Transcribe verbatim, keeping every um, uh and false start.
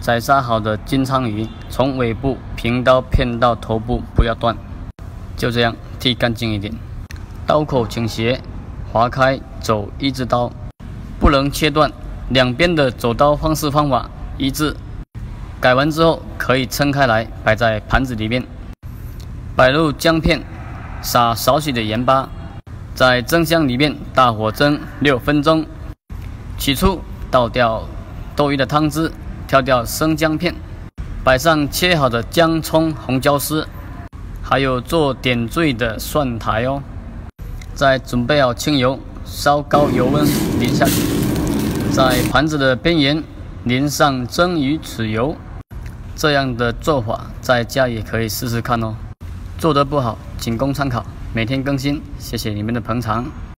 宰杀好的金鲳鱼，从尾部平刀片到头部，不要断，就这样剃干净一点。刀口倾斜，划开走一字刀，不能切断。两边的走刀方式方法一致。改完之后可以撑开来，摆在盘子里面。摆入姜片，撒少许的盐巴，在蒸箱里面大火蒸六分钟。取出，倒掉多余的汤汁。 挑掉生姜片，摆上切好的姜、葱、红椒丝，还有做点缀的蒜苔哦。再准备好清油，烧高油温淋下去，在盘子的边沿淋上蒸鱼豉油。这样的做法在家也可以试试看哦。做得不好，仅供参考。每天更新，谢谢你们的捧场。